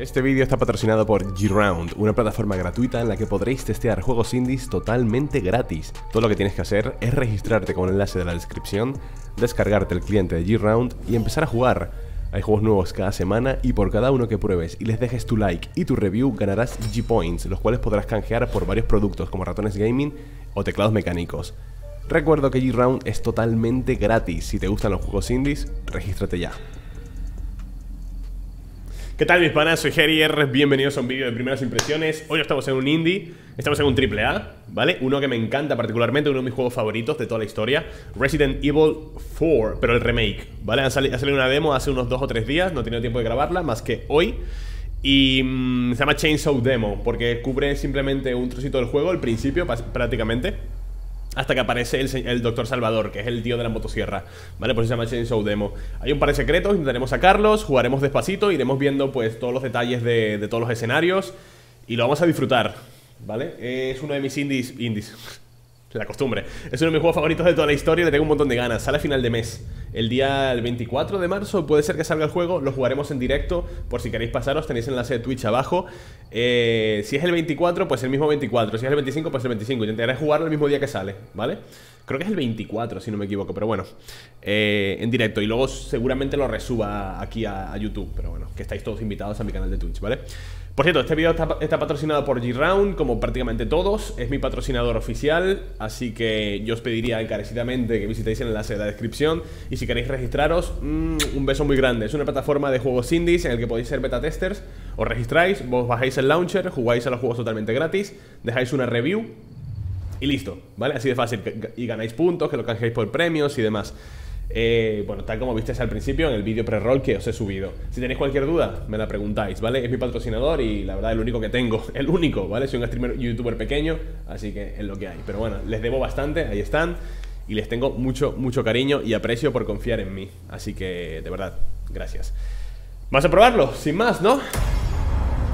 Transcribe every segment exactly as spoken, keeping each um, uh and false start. Este vídeo está patrocinado por G-Round, una plataforma gratuita en la que podréis testear juegos indies totalmente gratis. Todo lo que tienes que hacer es registrarte con el enlace de la descripción, descargarte el cliente de G-Round y empezar a jugar. Hay juegos nuevos cada semana y por cada uno que pruebes y les dejes tu like y tu review ganarás G-Points, los cuales podrás canjear por varios productos como ratones gaming o teclados mecánicos. Recuerdo que G-Round es totalmente gratis. Si te gustan los juegos indies, regístrate ya. ¿Qué tal, mis panas? Soy Gerier, bienvenidos a un vídeo de primeras impresiones. Hoy estamos en un indie, estamos en un triple A, ¿vale? Uno que me encanta particularmente, uno de mis juegos favoritos de toda la historia, Resident Evil cuatro, pero el remake, ¿vale? Ha salido una demo hace unos dos o tres días, no he tenido tiempo de grabarla, más que hoy. Y mmm, se llama Chainsaw Demo, porque cubre simplemente un trocito del juego, el principio prácticamente, hasta que aparece el, el Doctor Salvador, que es el tío de la motosierra, ¿vale? Por eso se llama Chainsaw Demo. Hay un par de secretos, intentaremos sacarlos, jugaremos despacito, iremos viendo pues todos los detalles de, de todos los escenarios y lo vamos a disfrutar, ¿vale? Es uno de mis indies... indies... la costumbre. Es uno de mis juegos favoritos de toda la historia, le tengo un montón de ganas. Sale a final de mes, el día el veinticuatro de marzo puede ser que salga el juego. Lo jugaremos en directo, por si queréis pasaros tenéis enlace de Twitch abajo. eh, Si es el veinticuatro, pues el mismo veinticuatro. Si es el veinticinco, pues el veinticinco. Intentaré jugarlo el mismo día que sale, ¿vale? Creo que es el veinticuatro, si no me equivoco, pero bueno, eh, en directo. Y luego seguramente lo resuba aquí a, a YouTube. Pero bueno, que estáis todos invitados a mi canal de Twitch, ¿vale? Por cierto, este video está, está patrocinado por G-Round, como prácticamente todos. Es mi patrocinador oficial, así que yo os pediría encarecidamente que visitéis el enlace de la descripción. Y si queréis registraros, mmm, un beso muy grande. Es una plataforma de juegos indies en el que podéis ser beta testers. Os registráis, vos bajáis el launcher, jugáis a los juegos totalmente gratis, dejáis una review y listo, ¿vale? Así de fácil. Y ganáis puntos, que lo canjeáis por premios y demás. Eh, bueno, tal como visteis al principio en el vídeo pre-roll que os he subido. Si tenéis cualquier duda, me la preguntáis, ¿vale? Es mi patrocinador y la verdad el único que tengo. El único, ¿vale? Soy un streamer youtuber pequeño, así que es lo que hay. Pero bueno, les debo bastante, ahí están. Y les tengo mucho, mucho cariño y aprecio por confiar en mí. Así que, de verdad, gracias. Vamos a probarlo, sin más, ¿no?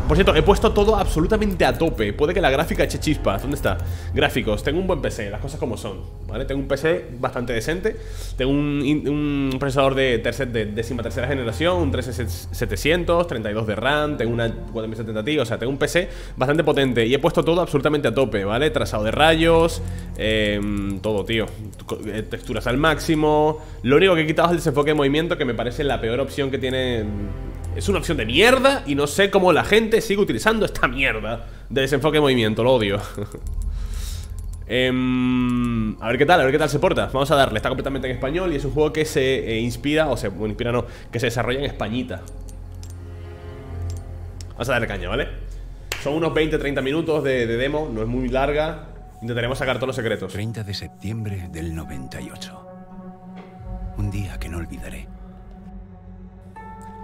Por cierto, he puesto todo absolutamente a tope. Puede que la gráfica eche chispas. ¿Dónde está? Gráficos, tengo un buen P C, las cosas como son, ¿vale? Tengo un P C bastante decente. Tengo un, un procesador de, tercer, de décima tercera generación, un trece setecientos, treinta y dos de RAM. Tengo una cuatro mil setenta Ti, o sea, tengo un P C bastante potente. Y he puesto todo absolutamente a tope, ¿vale? Trazado de rayos, eh, todo, tío. Texturas al máximo. Lo único que he quitado es el desenfoque de movimiento, que me parece la peor opción que tiene. Es una opción de mierda y no sé cómo la gente sigue utilizando esta mierda de desenfoque de movimiento, lo odio. um, a ver qué tal, a ver qué tal se porta. Vamos a darle, está completamente en español y es un juego que se eh, inspira, o se, bueno, inspira no, que se desarrolla en Españita. Vamos a darle caña, ¿vale? Son unos veinte a treinta minutos de, de demo, no es muy larga. Intentaremos sacar todos los secretos. treinta de septiembre del noventa y ocho. Un día que no olvidaré.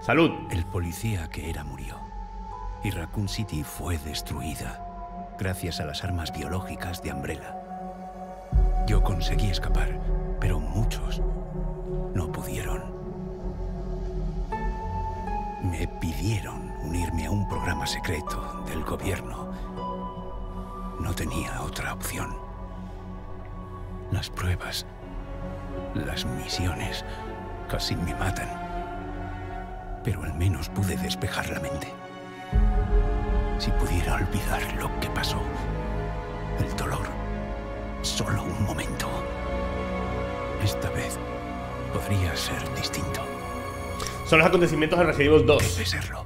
¡Salud! El policía que era murió y Raccoon City fue destruida gracias a las armas biológicas de Umbrella. Yo conseguí escapar, pero muchos no pudieron. Me pidieron unirme a un programa secreto del gobierno. No tenía otra opción. Las pruebas, las misiones, casi me matan. Pero al menos pude despejar la mente. Si pudiera olvidar lo que pasó, el dolor, solo un momento. Esta vez podría ser distinto. Son los acontecimientos de Resident Evil dos. Debe serlo.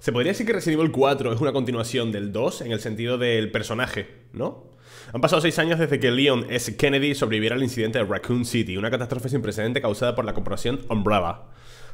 Se podría decir que Resident Evil cuatro es una continuación del dos en el sentido del personaje, ¿no? Han pasado seis años desde que Leon S. Kennedy sobreviviera al incidente de Raccoon City, una catástrofe sin precedente causada por la corporación Umbrella.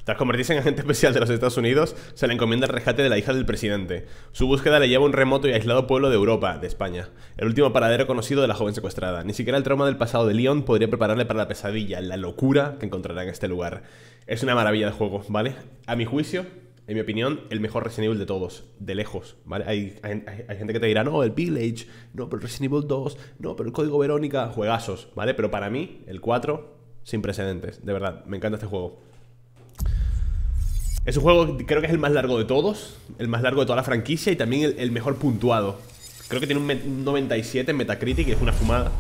Tras convertirse en agente especial de los Estados Unidos, se le encomienda el rescate de la hija del presidente. Su búsqueda le lleva a un remoto y aislado pueblo de Europa, de España, el último paradero conocido de la joven secuestrada. Ni siquiera el trauma del pasado de Leon podría prepararle para la pesadilla, la locura que encontrará en este lugar. Es una maravilla de juego, ¿vale? A mi juicio, en mi opinión, el mejor Resident Evil de todos, de lejos, ¿vale? Hay, hay, hay gente que te dirá, no, el Village, no, pero el Resident Evil dos, no, pero el Código Verónica, juegazos, ¿vale? Pero para mí, el cuatro, sin precedentes, de verdad, me encanta este juego. Es un juego, creo que es el más largo de todos, el más largo de toda la franquicia y también el, el mejor puntuado. Creo que tiene un, un noventa y siete en Metacritic, que es una fumada.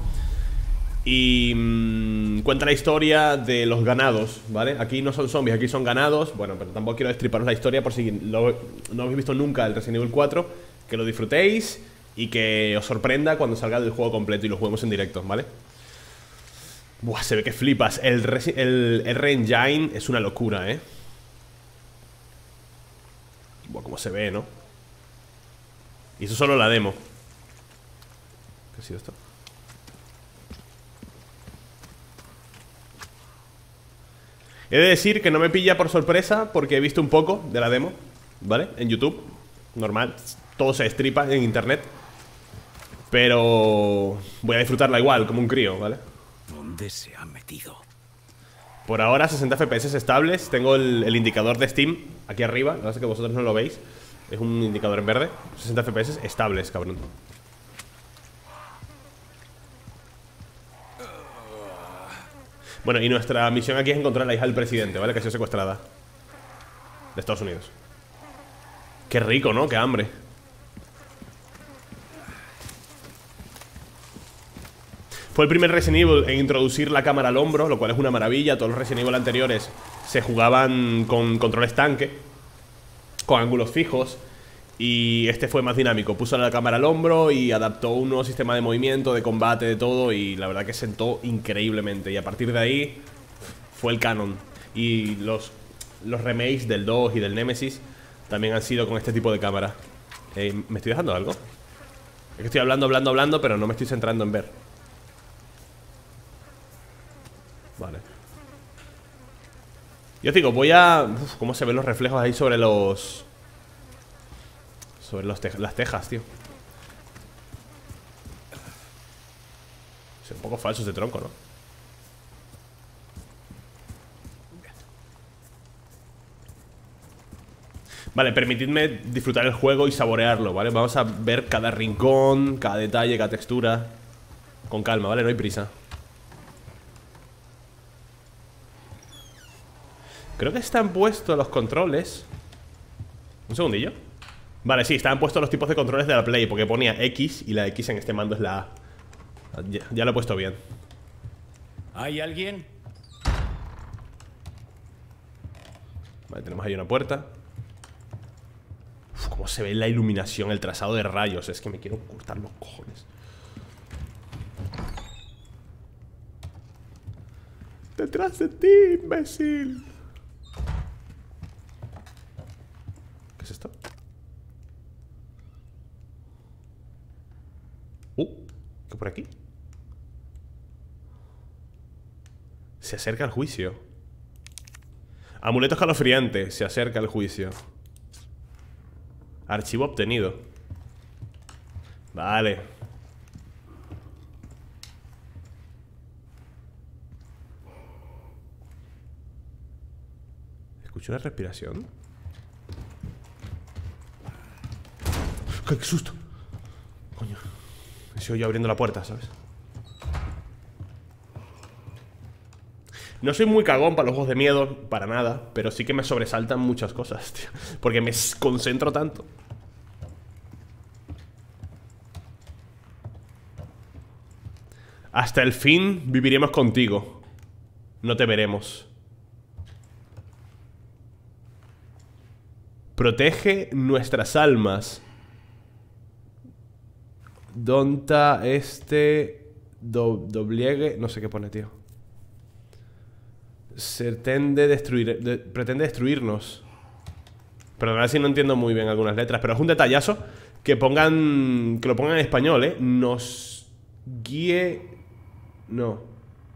Y mmm, cuenta la historia de los ganados, ¿vale? Aquí no son zombies, aquí son ganados. Bueno, pero tampoco quiero destriparos la historia por si lo, no habéis visto nunca el Resident Evil cuatro. Que lo disfrutéis y que os sorprenda cuando salga del juego completo y lo juguemos en directo, ¿vale? Buah, se ve que flipas. El, el R-Engine es una locura, ¿eh? Buah, cómo se ve, ¿no? Y eso solo la demo. ¿Qué ha sido esto? He de decir que no me pilla por sorpresa porque he visto un poco de la demo, ¿vale? En YouTube, normal, todo se destripa en internet. Pero voy a disfrutarla igual, como un crío, ¿vale? ¿Dónde se ha metido? Por ahora sesenta F P S estables. Tengo el, el indicador de Steam aquí arriba, la verdad es que vosotros no lo veis. Es un indicador en verde, sesenta F P S estables, cabrón. Bueno, y nuestra misión aquí es encontrar a la hija del presidente, ¿vale? Que ha sido secuestrada de Estados Unidos. Qué rico, ¿no? Qué hambre. Fue el primer Resident Evil en introducir la cámara al hombro, lo cual es una maravilla. Todos los Resident Evil anteriores se jugaban con controles tanque, con ángulos fijos, y este fue más dinámico. Puso la cámara al hombro y adaptó un nuevo sistema de movimiento, de combate, de todo. Y la verdad que sentó increíblemente. Y a partir de ahí fue el canon. Y los, los remakes del dos y del Nemesis también han sido con este tipo de cámara. eh, ¿Me estoy dejando algo? Es que estoy hablando, hablando, hablando, pero no me estoy centrando en ver. Vale. Yo os digo, voy a... Uf, cómo se ven los reflejos ahí sobre los... Sobre los te las tejas, tío. Son un poco falsos de tronco, ¿no? Vale, permitidme disfrutar el juego y saborearlo, ¿vale? Vamos a ver cada rincón, cada detalle, cada textura con calma, ¿vale? No hay prisa. Creo que están puestos los controles. Un segundillo. Vale, sí, estaban puestos los tipos de controles de la Play, porque ponía X y la X en este mando es la A. Ya, ya lo he puesto bien. ¿Hay alguien? Vale, tenemos ahí una puerta. Uf, cómo se ve la iluminación, el trazado de rayos. Es que me quiero cortar los cojones. Detrás de ti, imbécil. ¿Qué es esto? Uh, ¿qué por aquí? Se acerca el juicio. Amuleto escalofriante. Se acerca el juicio. Archivo obtenido. Vale. ¿Escucho una respiración? ¡Qué susto! Coño. Me sigo yo abriendo la puerta, ¿sabes? No soy muy cagón para los juegos de miedo, para nada, pero sí que me sobresaltan muchas cosas, tío, porque me concentro tanto. Hasta el fin viviremos contigo. No te veremos. Protege nuestras almas. Donta este do, dobliegue. No sé qué pone, tío. Se tende destruir, de, pretende destruirnos. Perdonad si no entiendo muy bien algunas letras, pero es un detallazo que pongan, que lo pongan en español, ¿eh? Nos guíe. No.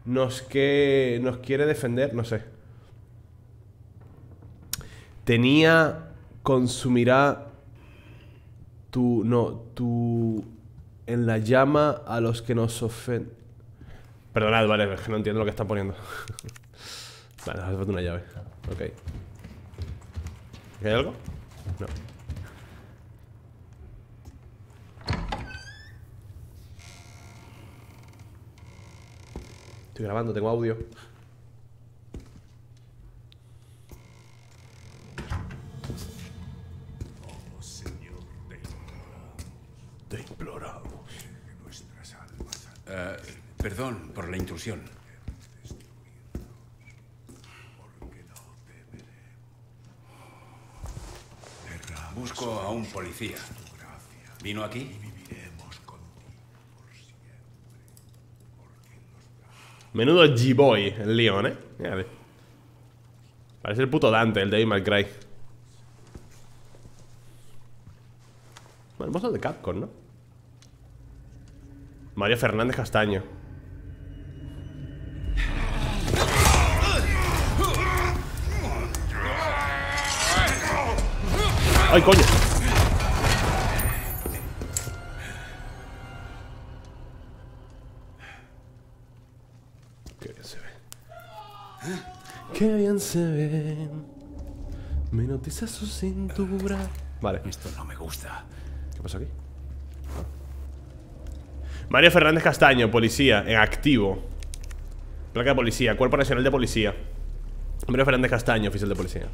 Nos que nos quiere defender. No sé. Tenía. Consumirá. Tu. No. Tu. En la llama a los que nos ofenden. Perdonad, vale, es que no entiendo lo que están poniendo. Vale, nos hace falta una llave. Ok. ¿Hay algo? No. Estoy grabando, tengo audio. Uh, Perdón por la intrusión. Busco a un policía. ¿Vino aquí? Menudo G-Boy, el Leon, ¿eh? Mírale. Parece el puto Dante, el Devil May Cry. Hermoso de Capcom, ¿no? Mario Fernández Castaño. ¡Ay, coño! Qué bien se ve. Qué bien se ve. Me notiza su cintura. Vale. Esto no me gusta. ¿Qué pasa aquí? Mario Fernández Castaño, policía, en activo. Placa de policía, Cuerpo Nacional de Policía. Mario Fernández Castaño, oficial de policía.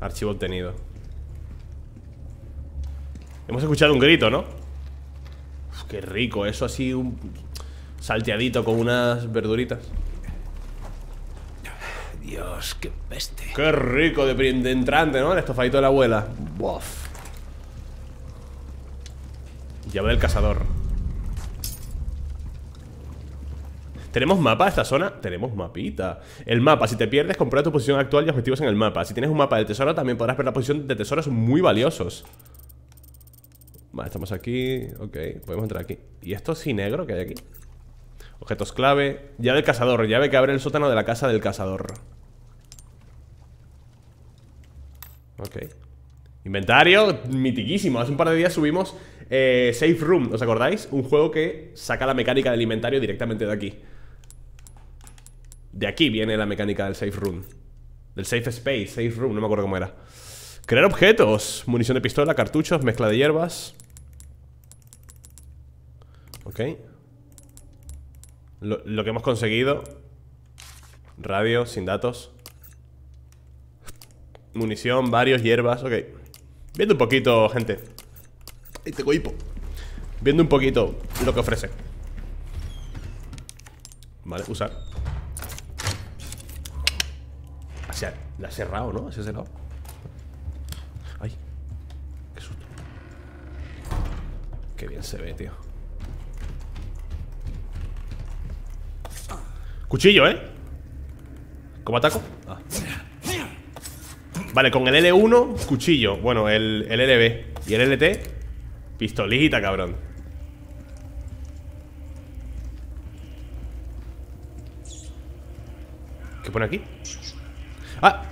Archivo obtenido. Hemos escuchado un grito, ¿no? Uf, qué rico, eso así un salteadito con unas verduritas. Dios, qué peste. Qué rico de, de entrante, ¿no? El estofadito de la abuela. Buf. Llave del cazador. ¿Tenemos mapa de esta zona? Tenemos mapita. El mapa, si te pierdes, comprueba tu posición actual y objetivos en el mapa. Si tienes un mapa del tesoro, también podrás ver la posición de tesoros muy valiosos. Vale, estamos aquí. Ok, podemos entrar aquí. ¿Y esto sí negro que hay aquí? Objetos clave. Llave del cazador, llave que abre el sótano de la casa del cazador. Ok. Inventario mitiquísimo. Hace un par de días subimos eh, Safe Room, ¿os acordáis? Un juego que saca la mecánica del inventario directamente de aquí. De aquí viene la mecánica del Safe Room. Del Safe Space, Safe Room, no me acuerdo cómo era. Crear objetos. Munición de pistola, cartuchos, mezcla de hierbas. Ok. Lo, lo que hemos conseguido. Radio, sin datos. Munición, varios, hierbas, ok. Viendo un poquito, gente. Ahí tengo hipo. Viendo un poquito lo que ofrece. Vale, usar. Hacia, la ha cerrado, ¿no? Hacia ese lado. Ay. Qué susto. Qué bien se ve, tío. Cuchillo, ¿eh? ¿Cómo ataco? Ah. Vale, con el L uno, cuchillo. Bueno, el, el L B y el L T, pistolita, cabrón. ¿Qué pone aquí? ¡Ah!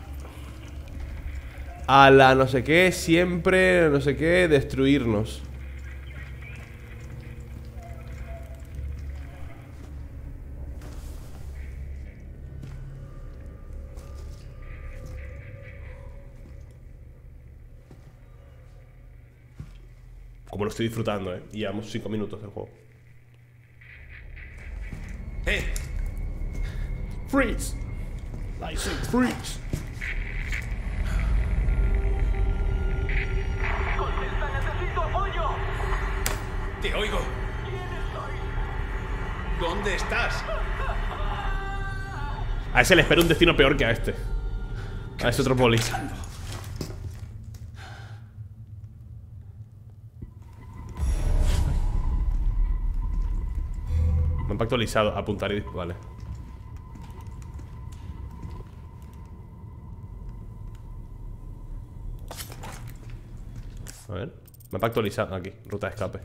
A la no sé qué, siempre, no sé qué, destruirnos. Como lo estoy disfrutando, eh. Y llevamos cinco minutos del juego. ¡Eh! ¡Freeze! ¡License! ¡Freeze! ¡Contesta! ¡Necesito apoyo! ¡Te oigo! ¿Quién soy? ¿Dónde estás? A ese le espero un destino peor que a este. A ese otro poli. Actualizado, apuntar y... Vale. A ver. Mapa actualizado. Aquí. Ruta de escape.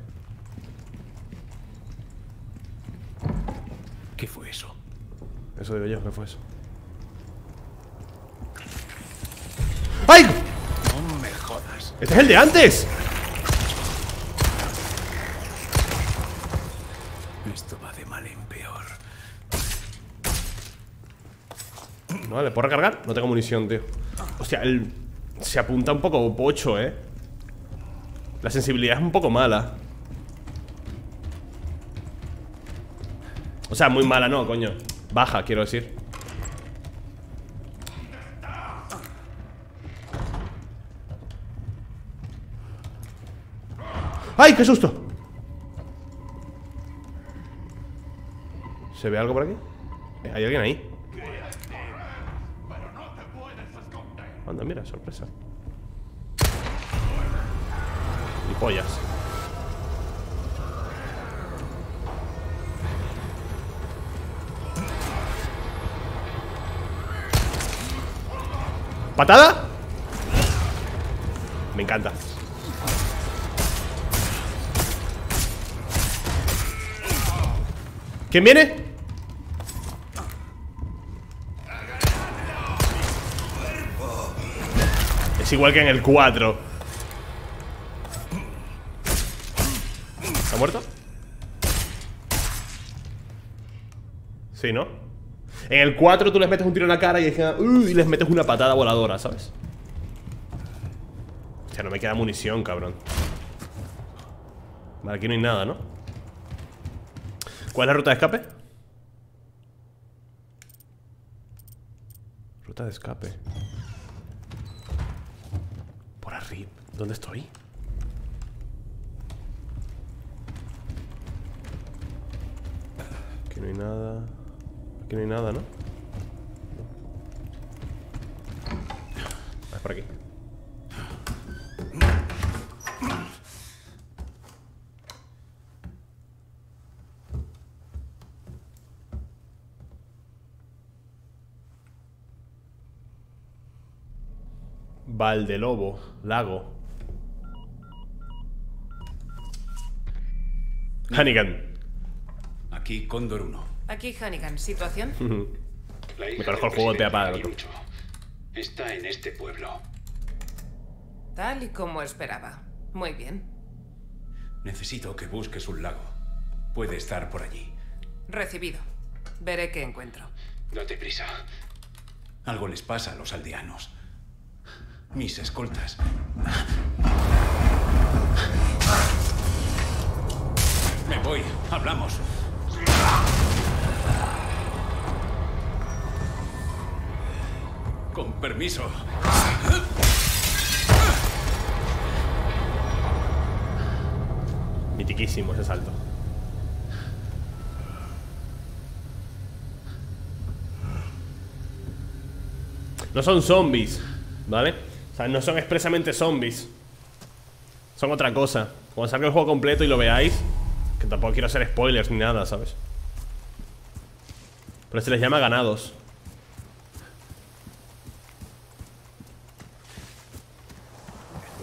¿Qué fue eso? Eso digo yo. ¿Qué fue eso? ¡Ay! No me jodas. ¡Este es el de antes! Vale, ¿puedo recargar? No tengo munición, tío. Hostia, él se apunta un poco pocho, eh. La sensibilidad es un poco mala. O sea, muy mala no, coño. Baja, quiero decir. ¡Ay, qué susto! ¿Se ve algo por aquí? ¿Hay alguien ahí? Anda, mira, sorpresa. Y pollas. ¿Patada? Me encanta. ¿Quién viene? Es igual que en el cuatro. ¿Está muerto? Sí, ¿no? En el cuatro tú les metes un tiro en la cara y, dicen, uh, y les metes una patada voladora, ¿sabes? O sea, no me queda munición, cabrón. Vale, aquí no hay nada, ¿no? ¿Cuál es la ruta de escape? Ruta de escape. Por arriba. ¿Dónde estoy? Aquí no hay nada. Aquí no hay nada, ¿no? No. Ah, es por aquí. Valdelobo, lago. Hannigan. Aquí Cóndor uno. Aquí Hannigan, ¿situación? Me parece el juego de apadre. Está en este pueblo. Tal y como esperaba. Muy bien. Necesito que busques un lago. Puede estar por allí. Recibido. Veré qué encuentro. Date prisa. Algo les pasa a los aldeanos. Mis escoltas. Me voy, hablamos. Con permiso. Mitiquísimo ese salto. No son zombies, ¿vale? O sea, no son expresamente zombies. Son otra cosa. Cuando salga el juego completo y lo veáis, que tampoco quiero hacer spoilers ni nada, ¿sabes? Pero se les llama ganados.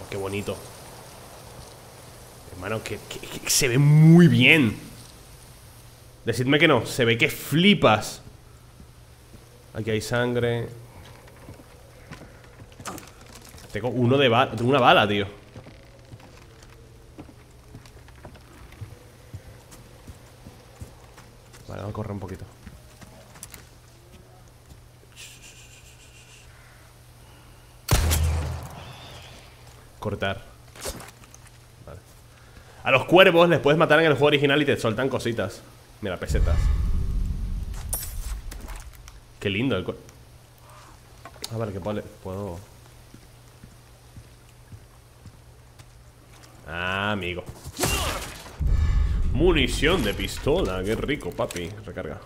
Oh, qué bonito. Hermano, que, que, que se ve muy bien. Decidme que no. Se ve que flipas. Aquí hay sangre. Tengo uno de bala, una bala, tío. Vale, vamos a correr un poquito. Cortar. Vale. A los cuervos les puedes matar en el juego original y te soltan cositas. Mira, pesetas. Qué lindo el cuervo. Ah, vale, que puedo... Ah, amigo. Munición de pistola. Qué rico, papi. Recarga.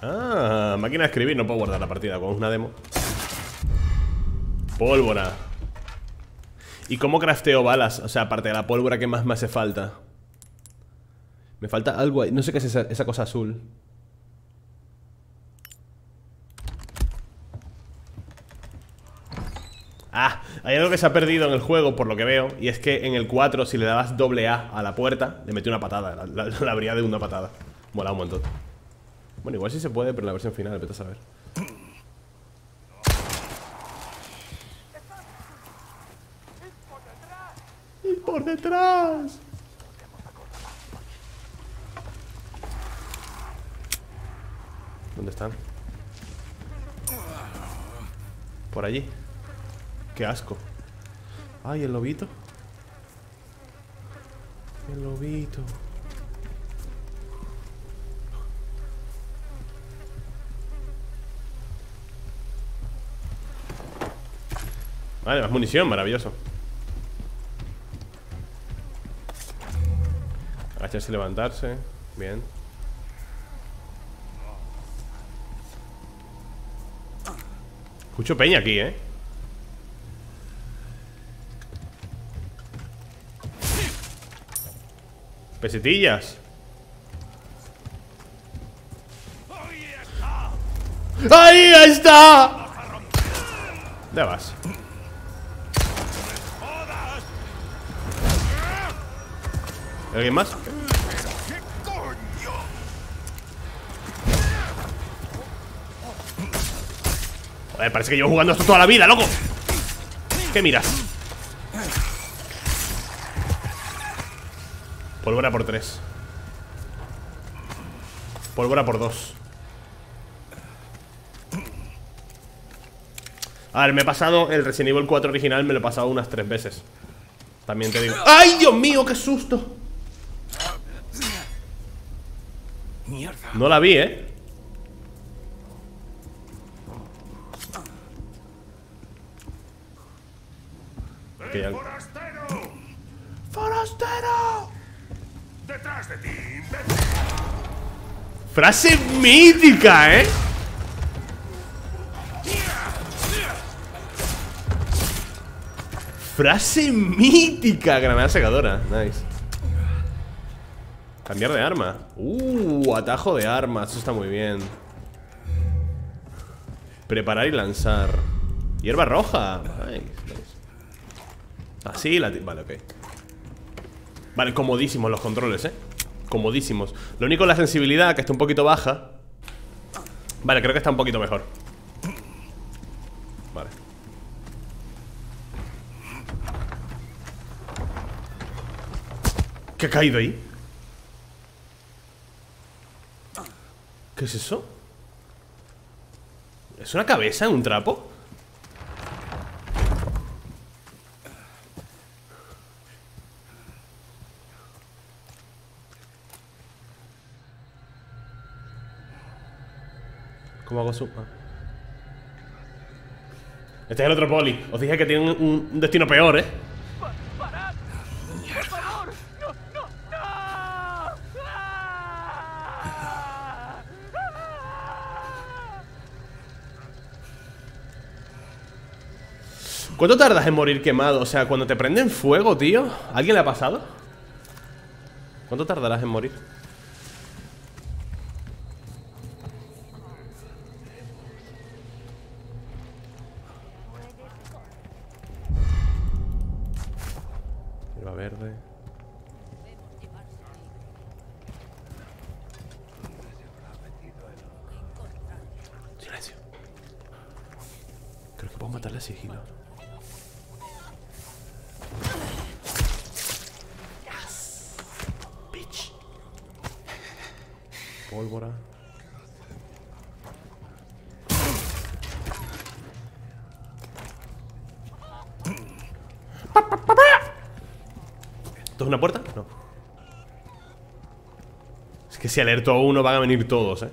Ah, máquina de escribir. No puedo guardar la partida con una demo. Pólvora. ¿Y cómo crafteo balas? O sea, aparte de la pólvora, ¿qué más me hace falta? Me falta algo ahí. No sé qué es esa, esa cosa azul. Ah, hay algo que se ha perdido en el juego, por lo que veo. Y es que en el cuatro, si le dabas doble A a la puerta, le metí una patada. La, la, la abría de una patada. Mola un montón. Bueno, igual sí se puede, pero en la versión final, vete a saber. ¡Y por detrás! ¿Dónde están? Por allí. Qué asco. Ay, el lobito. El lobito. Vale, más munición, maravilloso. agacharse y levantarse. Bien. Escucho peña aquí, eh. Pesetillas. ¡Ahí está! Ya vas. ¿Alguien más? Joder, parece que llevo jugando esto toda la vida, loco. ¿Qué miras? Pólvora por tres. Pólvora por dos. A ver, me he pasado el Resident Evil cuatro original. Me lo he pasado unas tres veces. También te digo. ¡Ay, Dios mío, qué susto! No la vi, eh. Okay, al... ¡Forastero! ¡Forastero! ¡Detrás de ti! Frase mítica, eh. Frase mítica. Granada secadora. Nice. Cambiar de arma. Uh, atajo de armas. Eso está muy bien. Preparar y lanzar. Hierba roja. Nice, nice. Así la... Vale, ok. Vale, comodísimos los controles, eh. Comodísimos. Lo único es la sensibilidad, que está un poquito baja. Vale, creo que está un poquito mejor. Vale. ¿Qué ha caído ahí? ¿Qué es eso? ¿Es una cabeza en un trapo? ¿Cómo hago su...? Ah. Este es el otro poli. Os dije que tiene un, un destino peor, ¿eh? ¿Cuánto tardas en morir quemado? O sea, cuando te prenden fuego, tío. ¿A alguien le ha pasado? ¿Cuánto tardarás en morir? Hierba verde. Silencio. Creo que puedo matarle a sigilo. Pólvora. ¿Esto es una puerta? No. Es que si alerto a uno van a venir todos, eh.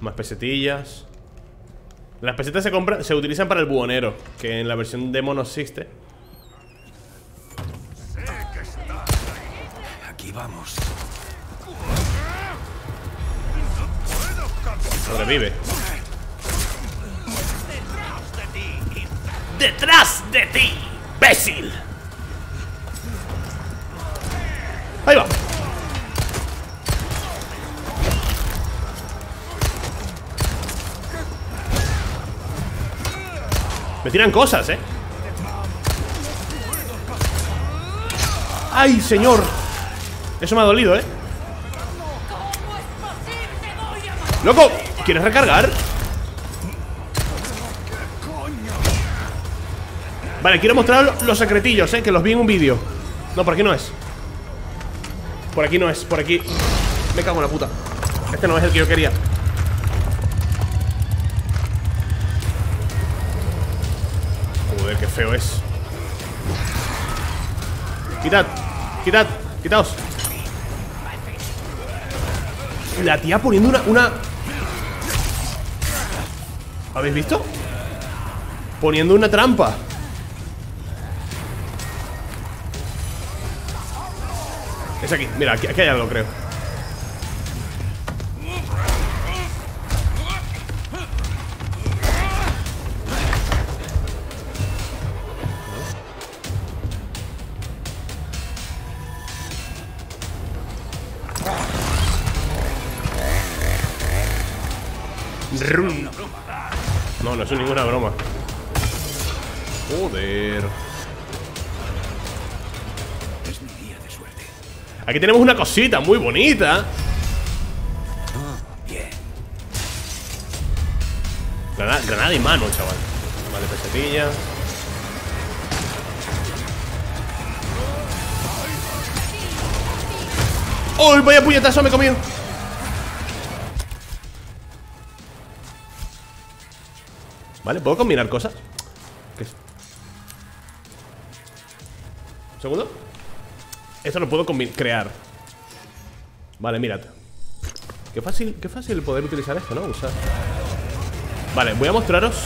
Más pesetillas. Las pesetas se compran, se utilizan para el buhonero, que en la versión demo no existe. Aquí vamos. Sobrevive. Detrás de ti. Detrás de ti, imbécil. Ahí va. Me tiran cosas, eh. ¡Ay, señor! Eso me ha dolido, eh. ¡Loco! ¿Quieres recargar? Vale, quiero mostrar los secretillos, eh, que los vi en un vídeo. No, por aquí no es. Por aquí no es, por aquí. Me cago en la puta. Este no es el que yo quería. Qué feo es. Quitad, quitad, quitaos. La tía poniendo una, una ¿Habéis visto? Poniendo una trampa. Es aquí, mira, aquí, aquí hay algo, creo. No, no es ninguna broma. Joder. Es mi día de suerte. Aquí tenemos una cosita muy bonita. Bien. Granada, granada en mano, chaval. Vale, pesetilla. ¡Oh, vaya puñetazo me he comido! Vale, ¿puedo combinar cosas? ¿Qué es? ¿Un segundo? Esto lo puedo crear. Vale, mirad. Qué fácil, qué fácil poder utilizar esto, ¿no? Usar. Vale, voy a mostraros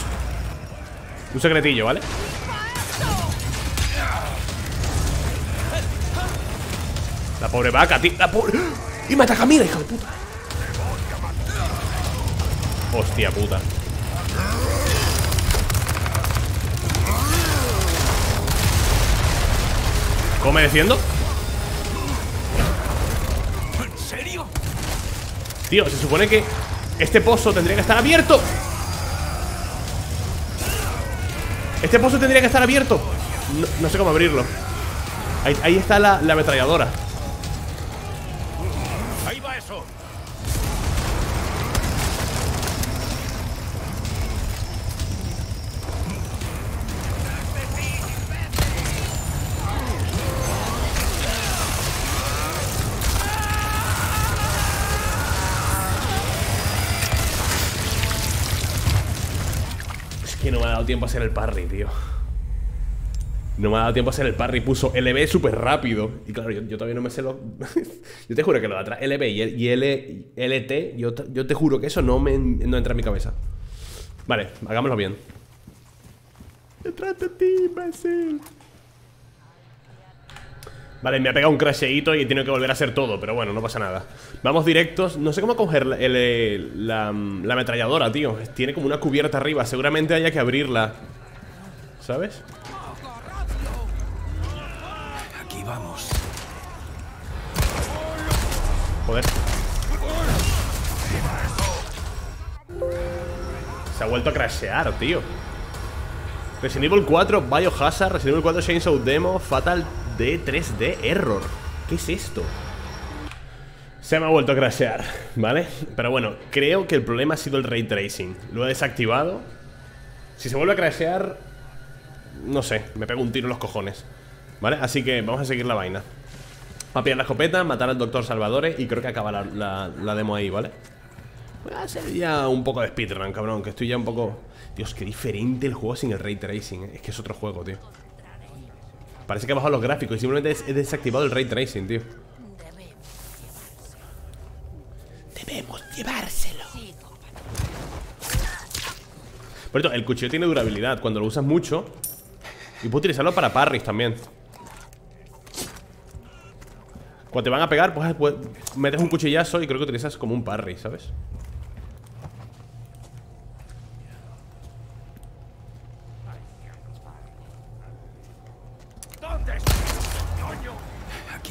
un secretillo, ¿vale? La pobre vaca, tío. La pobre... ¡Y me ataca a mí, hija de puta! Hostia puta. ¿Cómo me defiendo? ¿En serio? Tío, se supone que este pozo tendría que estar abierto. Este pozo tendría que estar abierto. No, no sé cómo abrirlo. Ahí, ahí está la, la ametralladora. Ahí va eso. Que no me ha dado tiempo a hacer el parry, tío. No me ha dado tiempo a hacer el parry. Puso L B súper rápido. Y claro, yo, yo todavía no me sé lo... Yo te juro que lo de atrás, L B y, y, L, y L T, yo, yo te juro que eso no me no entra en mi cabeza. Vale, hagámoslo bien. Detrás de ti, imbécil. Vale, me ha pegado un crasheito y he tenido que volver a hacer todo. Pero bueno, no pasa nada. Vamos directos. No sé cómo coger la, el, la, la ametralladora, tío. Tiene como una cubierta arriba. Seguramente haya que abrirla, ¿sabes? Aquí vamos. Joder. Se ha vuelto a crashear, tío. Resident Evil cuatro, Biohazard. Resident Evil cuatro, Chainsaw Demo. Fatal D tres D Error. ¿Qué es esto? Se me ha vuelto a crashear, ¿vale? Pero bueno, creo que el problema ha sido el Ray Tracing. Lo he desactivado. Si se vuelve a crashear, no sé, me pego un tiro en los cojones, ¿vale? Así que vamos a seguir la vaina. Va a pillar la escopeta, matar al Doctor Salvador. Y creo que acaba la, la, la demo ahí, ¿vale? Voy a hacer ya un poco de speedrun, cabrón. Que estoy ya un poco... Dios, qué diferente el juego sin el Ray Tracing, ¿eh? Es que es otro juego, tío. Parece que ha bajado los gráficos y simplemente he desactivado el Ray Tracing, tío. Debemos llevárselo. Por cierto, el cuchillo tiene durabilidad cuando lo usas mucho. Y puedo utilizarlo para parries también. Cuando te van a pegar, pues, pues metes un cuchillazo y creo que utilizas como un parry, ¿sabes?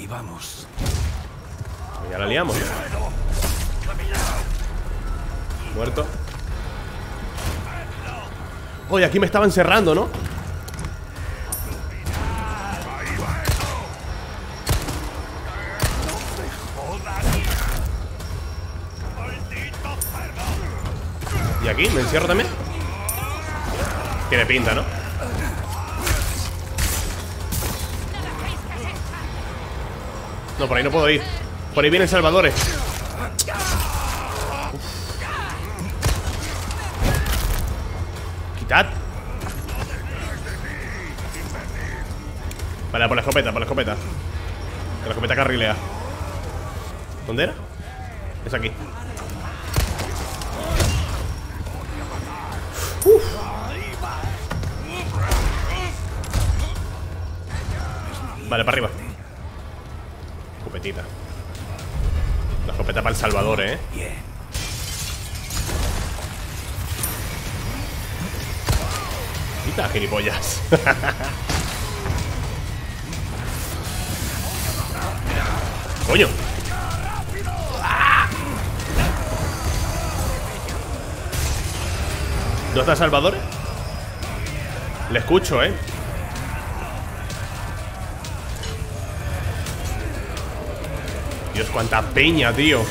Vamos. Ya la liamos. Muerto. Oye, aquí me estaban cerrando, ¿no? Y aquí me encierro también. Tiene pinta, ¿no? No, por ahí no puedo ir. Por ahí vienen salvadores. Uf. Quitad. Vale, por la escopeta, por la escopeta. La escopeta carrilea. ¿Dónde era? Es aquí. Uf. Vale, para arriba. Escopetita. La escopeta para el Salvador, eh. Quita, gilipollas. Coño. ¿No está Salvador? Le escucho, ¿eh? Dios, cuánta peña, tío.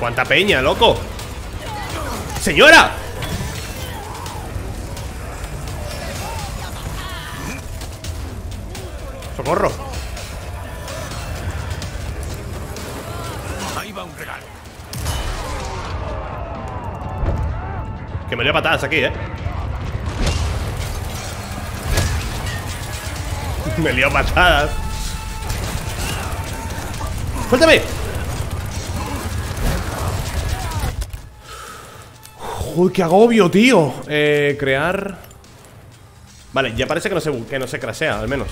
Cuánta peña, loco. ¡Señora! ¡Socorro! Ahí va un regalo. Que me leo patadas aquí, eh. Me leo patadas. ¡Suéltame! Uy, qué agobio, tío. Eh, crear. Vale, ya parece que no se, que no se crasea, al menos.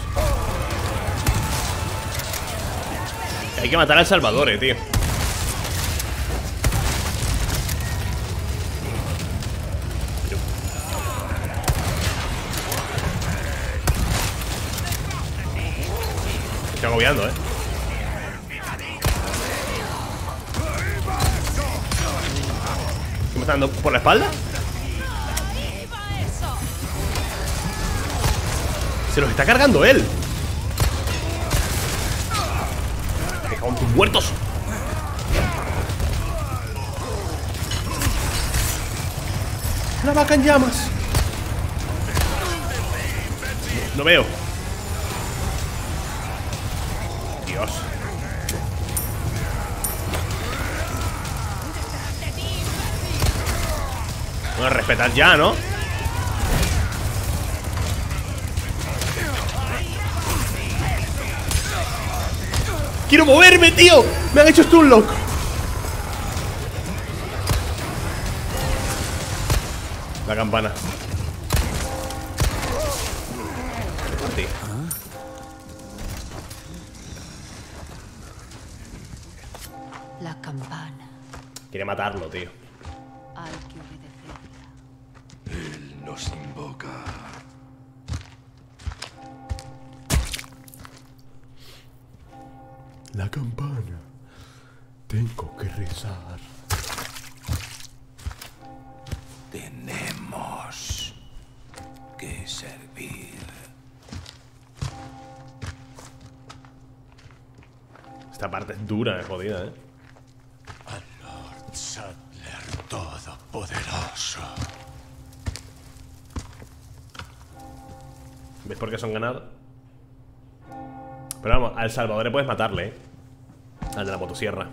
Hay que matar al Salvador, eh, tío. Estoy agobiando, eh. ¿Qué me está dando por la espalda? Se los está cargando él. Con tus muertos. La vaca en llamas. Lo veo. Dios. Bueno, respetad ya, ¿no? ¡Quiero moverme, tío! ¡Me han hecho stun lock! La campana. Sí. La campana. Quiere matarlo, tío. Hay que obedecerla. Él nos invoca. La campana. Tengo que rezar. Tenemos que servir. Esta parte es dura, es jodida, ¿eh? Al Lord Sadler Todopoderoso. ¿Ves por qué son ganados? Pero vamos, al Salvador le puedes matarle, ¿eh? Al de la motosierra.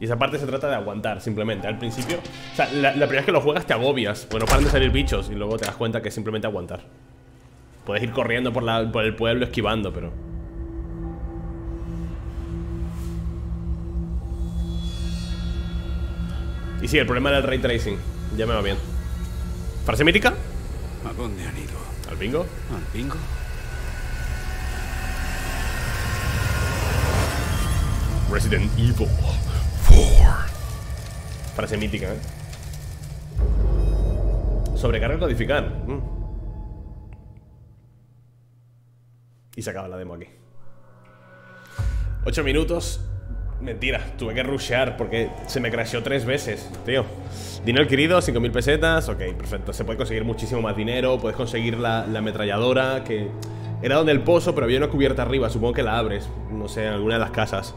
Y esa parte se trata de aguantar, simplemente. Al principio, o sea, la, la primera vez que lo juegas te agobias, pues no paran de salir bichos. Y luego te das cuenta que es simplemente aguantar. Puedes ir corriendo por, la, por el pueblo esquivando, pero... Y sí, el problema era el ray tracing. Ya me va bien. ¿Frase mítica? ¿A dónde han ido? ¿Al bingo? ¿Al bingo? Resident Evil cuatro. Frase mítica, ¿eh? Sobrecarga y codificar. Mm. Y se acaba la demo aquí. Ocho minutos. Mentira, tuve que rushear porque se me crasheó tres veces, tío. Dinero adquirido, cinco mil pesetas. Ok, perfecto, se puede conseguir muchísimo más dinero. Puedes conseguir la, la ametralladora, que era donde el pozo, pero había una cubierta arriba. Supongo que la abres, no sé, en alguna de las casas.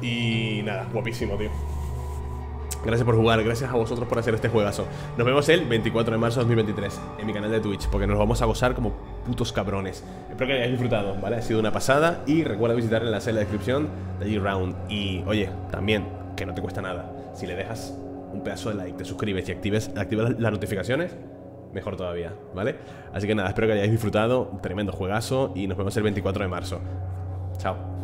Y nada, guapísimo, tío. Gracias por jugar, gracias a vosotros por hacer este juegazo. Nos vemos el veinticuatro de marzo de dos mil veintitrés en mi canal de Twitch, porque nos vamos a gozar como putos cabrones. Espero que hayáis disfrutado, ¿vale? Ha sido una pasada y recuerda visitar el enlace en la descripción de G Round. Y, oye, también, que no te cuesta nada. si le dejas un pedazo de like, te suscribes y actives, activas las notificaciones, mejor todavía, ¿vale? Así que nada, espero que hayáis disfrutado. Tremendo juegazo y nos vemos el veinticuatro de marzo. Chao.